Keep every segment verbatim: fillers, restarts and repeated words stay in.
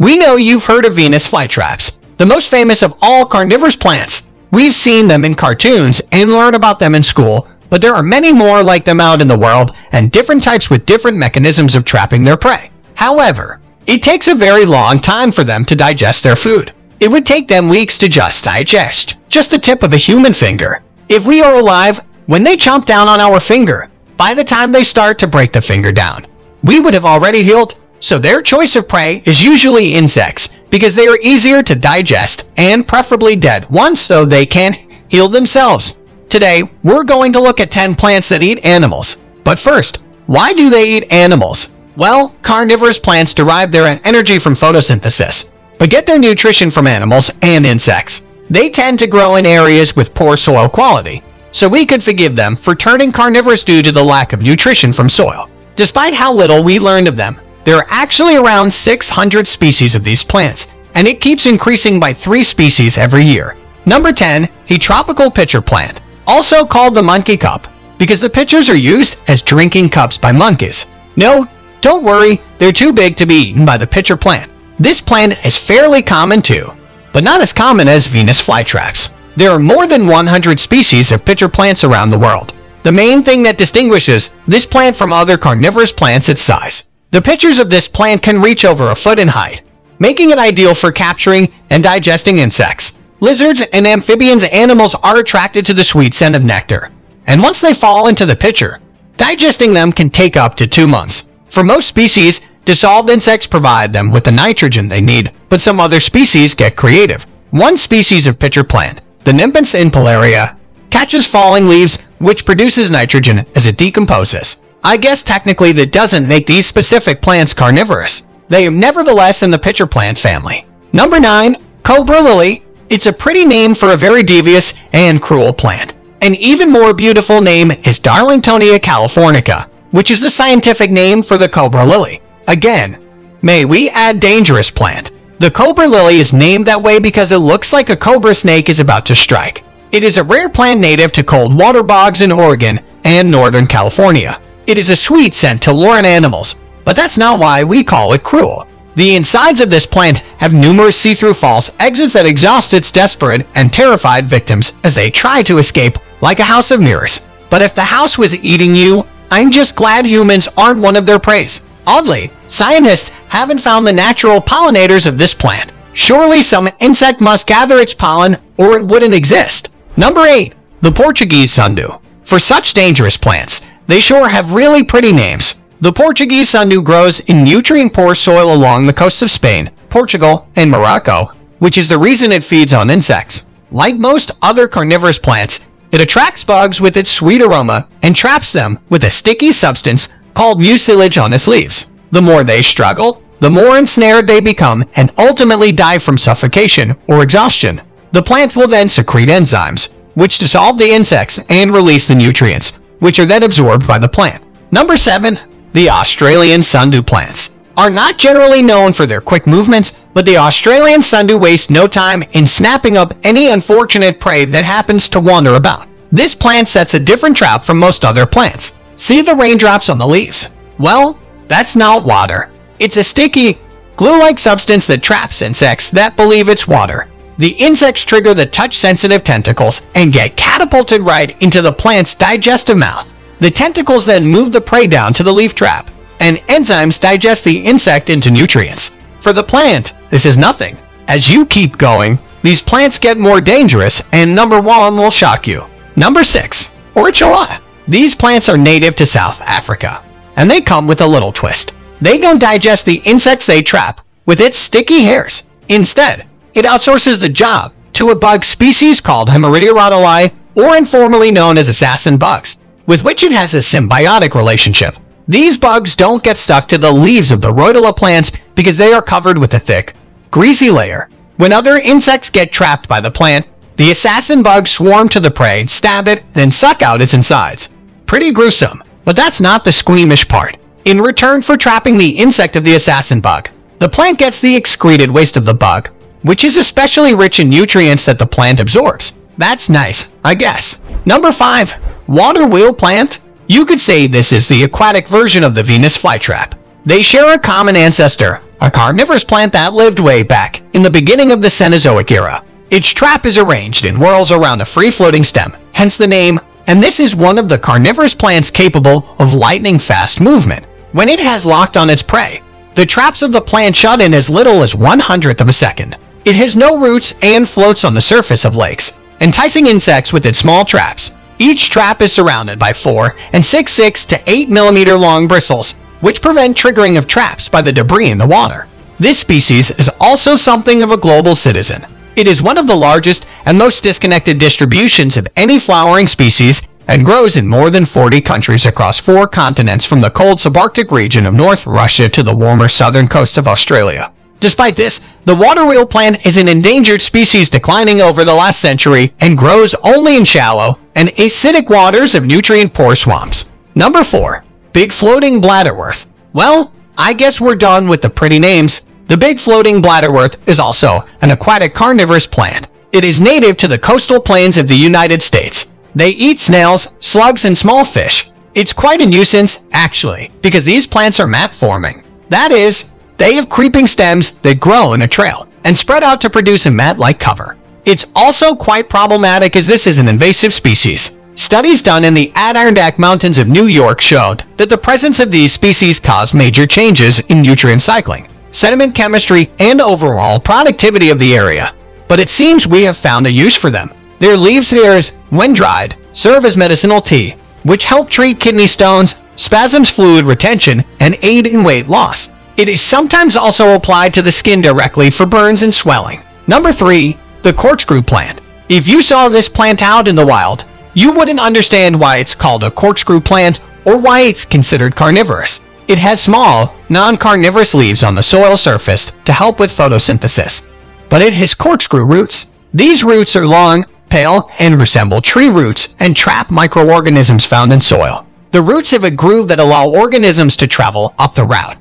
We know you've heard of Venus flytraps, the most famous of all carnivorous plants. We've seen them in cartoons and learned about them in school, but there are many more like them out in the world and different types with different mechanisms of trapping their prey. However, it takes a very long time for them to digest their food. It would take them weeks to just digest, just the tip of a human finger. If we are alive, when they chomp down on our finger, by the time they start to break the finger down, we would have already healed. So their choice of prey is usually insects, because they are easier to digest and preferably dead ones so they can heal themselves. Today, we're going to look at ten plants that eat animals. But first, why do they eat animals? Well, carnivorous plants derive their energy from photosynthesis, but get their nutrition from animals and insects. They tend to grow in areas with poor soil quality, so we could forgive them for turning carnivorous due to the lack of nutrition from soil. Despite how little we learned of them, there are actually around six hundred species of these plants, and it keeps increasing by three species every year. Number ten. The tropical pitcher plant, also called the monkey cup, because the pitchers are used as drinking cups by monkeys. No, don't worry, they're too big to be eaten by the pitcher plant. This plant is fairly common too, but not as common as Venus flytraps. There are more than one hundred species of pitcher plants around the world. The main thing that distinguishes this plant from other carnivorous plants is its size. The pitchers of this plant can reach over a foot in height, making it ideal for capturing and digesting insects. Lizards and amphibians animals are attracted to the sweet scent of nectar, and once they fall into the pitcher, digesting them can take up to two months. For most species, dissolved insects provide them with the nitrogen they need, but some other species get creative. One species of pitcher plant, the Nepenthes in Palearia, catches falling leaves, which produces nitrogen as it decomposes. I guess technically that doesn't make these specific plants carnivorous. They are nevertheless in the pitcher plant family. Number nine. Cobra Lily. It's a pretty name for a very devious and cruel plant. An even more beautiful name is Darlingtonia californica, which is the scientific name for the cobra lily. Again, may we add dangerous plant. The cobra lily is named that way because it looks like a cobra snake is about to strike. It is a rare plant native to cold water bogs in Oregon and northern California. It is a sweet scent to lure in animals, but that's not why we call it cruel. The insides of this plant have numerous see-through false exits that exhaust its desperate and terrified victims as they try to escape, like a house of mirrors. But if the house was eating you, I'm just glad humans aren't one of their prey. Oddly, scientists haven't found the natural pollinators of this plant. Surely some insect must gather its pollen or it wouldn't exist. Number eight. The Portuguese sundew. For such dangerous plants, they sure have really pretty names. The Portuguese sundew grows in nutrient-poor soil along the coasts of Spain, Portugal, and Morocco, which is the reason it feeds on insects. Like most other carnivorous plants, it attracts bugs with its sweet aroma and traps them with a sticky substance called mucilage on its leaves. The more they struggle, the more ensnared they become and ultimately die from suffocation or exhaustion. The plant will then secrete enzymes, which dissolve the insects and release the nutrients, which are then absorbed by the plant. Number seven. The Australian sundew plants are not generally known for their quick movements, but the Australian sundew wastes no time in snapping up any unfortunate prey that happens to wander about. This plant sets a different trap from most other plants. See the raindrops on the leaves? Well, that's not water. It's a sticky, glue-like substance that traps insects that believe it's water. The insects trigger the touch-sensitive tentacles and get catapulted right into the plant's digestive mouth. The tentacles then move the prey down to the leaf trap, and enzymes digest the insect into nutrients. For the plant, this is nothing. As you keep going, these plants get more dangerous, and number one will shock you. Number six. Roridula. These plants are native to South Africa, and they come with a little twist. They don't digest the insects they trap with its sticky hairs. Instead, it outsources the job to a bug species called Hemerobiidae, or informally known as assassin bugs, with which it has a symbiotic relationship. These bugs don't get stuck to the leaves of the Roridula plants because they are covered with a thick, greasy layer. When other insects get trapped by the plant, the assassin bugs swarm to the prey, stab it, then suck out its insides. Pretty gruesome, but that's not the squeamish part. In return for trapping the insect of the assassin bug, the plant gets the excreted waste of the bug, which is especially rich in nutrients that the plant absorbs. That's nice, I guess. Number five. Water wheel plant. You could say this is the aquatic version of the Venus flytrap. They share a common ancestor, A carnivorous plant that lived way back in the beginning of the Cenozoic era. Its trap is arranged in whorls around a free-floating stem, hence the name, and this is one of the carnivorous plants capable of lightning-fast movement. When it has locked on its prey, the traps of the plant shut in as little as one hundredth of a second. It has no roots and floats on the surface of lakes, enticing insects with its small traps. Each trap is surrounded by four and six, six to eight millimeter long bristles, which prevent triggering of traps by the debris in the water. This species is also something of a global citizen. It is one of the largest and most disconnected distributions of any flowering species and grows in more than forty countries across four continents, from the cold subarctic region of North Russia to the warmer southern coast of Australia. Despite this, the water wheel plant is an endangered species, declining over the last century, and grows only in shallow and acidic waters of nutrient-poor swamps. Number four. Big Floating Bladderwort. Well, I guess we're done with the pretty names. The Big Floating Bladderwort is also an aquatic carnivorous plant. It is native to the coastal plains of the United States. They eat snails, slugs, and small fish. It's quite a nuisance, actually, because these plants are mat-forming. That is, they have creeping stems that grow in a trail and spread out to produce a mat-like cover. It's also quite problematic, as this is an invasive species. Studies done in the Adirondack Mountains of New York showed that the presence of these species caused major changes in nutrient cycling, sediment chemistry, and overall productivity of the area. But it seems we have found a use for them. Their leaves and ears, when dried, serve as medicinal tea, which help treat kidney stones, spasms, fluid retention, and aid in weight loss. It is sometimes also applied to the skin directly for burns and swelling. Number three. The corkscrew plant. If you saw this plant out in the wild, you wouldn't understand why it's called a corkscrew plant or why it's considered carnivorous. It has small, non-carnivorous leaves on the soil surface to help with photosynthesis. But it has corkscrew roots. These roots are long, pale, and resemble tree roots and trap microorganisms found in soil. The roots have a groove that allow organisms to travel up the route.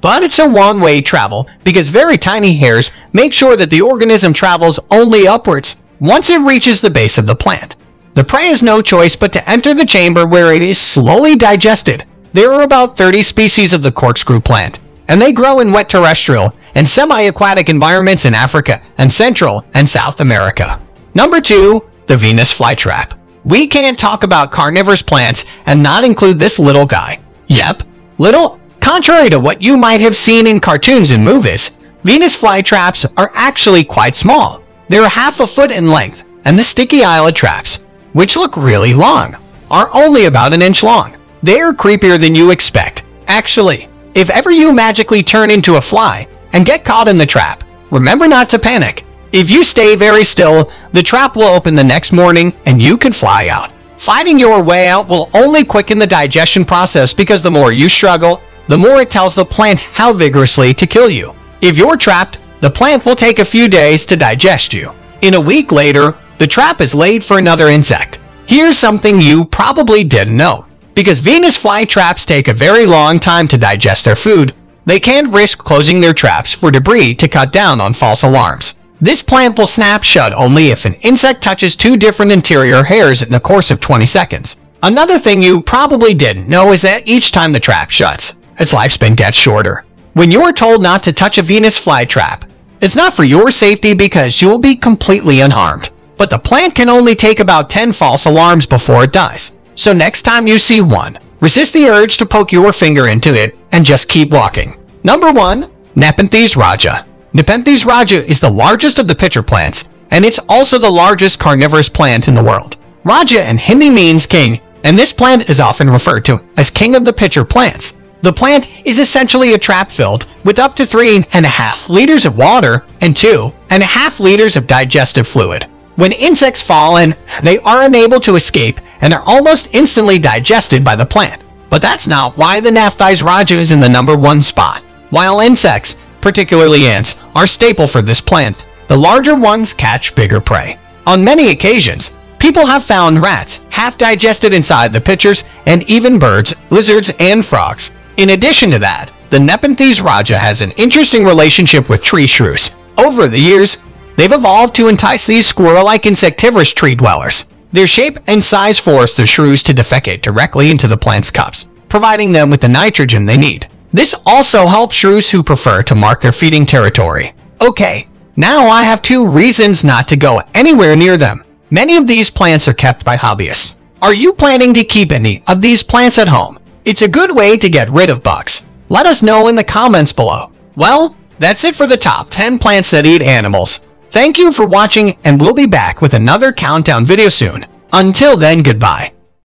But it's a one-way travel, because very tiny hairs make sure that the organism travels only upwards once it reaches the base of the plant. The prey has no choice but to enter the chamber, where it is slowly digested. There are about thirty species of the corkscrew plant, and they grow in wet terrestrial and semi-aquatic environments in Africa and Central and South America. Number two. The Venus flytrap. We can't talk about carnivorous plants and not include this little guy. Yep, little. Contrary to what you might have seen in cartoons and movies, Venus flytraps are actually quite small. They're half a foot in length, and the sticky eyelid traps, which look really long, are only about an inch long. They're creepier than you expect. Actually, if ever you magically turn into a fly and get caught in the trap, remember not to panic. If you stay very still, the trap will open the next morning and you can fly out. Fighting your way out will only quicken the digestion process, because the more you struggle, the more it tells the plant how vigorously to kill you. If you're trapped, the plant will take a few days to digest you. In a week later, the trap is laid for another insect. Here's something you probably didn't know. Because Venus flytraps take a very long time to digest their food, they can risk closing their traps for debris to cut down on false alarms. This plant will snap shut only if an insect touches two different interior hairs in the course of twenty seconds. Another thing you probably didn't know is that each time the trap shuts, its lifespan gets shorter. When you are told not to touch a Venus flytrap, it's not for your safety, because you will be completely unharmed. But the plant can only take about ten false alarms before it dies. So next time you see one, resist the urge to poke your finger into it and just keep walking. Number one. Nepenthes rajah. Nepenthes rajah is the largest of the pitcher plants, and it's also the largest carnivorous plant in the world. Rajah in Hindi means king, and this plant is often referred to as king of the pitcher plants. The plant is essentially a trap filled with up to three and a half liters of water and two and a half liters of digestive fluid. When insects fall in, they are unable to escape and are almost instantly digested by the plant. But that's not why the Nepenthes rajah is in the number one spot. While insects, particularly ants, are staple for this plant, the larger ones catch bigger prey. On many occasions, people have found rats half digested inside the pitchers, and even birds, lizards, and frogs. In addition to that, the Nepenthes rajah has an interesting relationship with tree shrews. Over the years, they've evolved to entice these squirrel-like insectivorous tree dwellers. Their shape and size force the shrews to defecate directly into the plant's cups, providing them with the nitrogen they need. This also helps shrews who prefer to mark their feeding territory. Okay, now I have two reasons not to go anywhere near them. Many of these plants are kept by hobbyists. Are you planning to keep any of these plants at home? It's a good way to get rid of bugs. Let us know in the comments below. Well, that's it for the top ten plants that eat animals. Thank you for watching, and we'll be back with another countdown video soon. Until then, goodbye.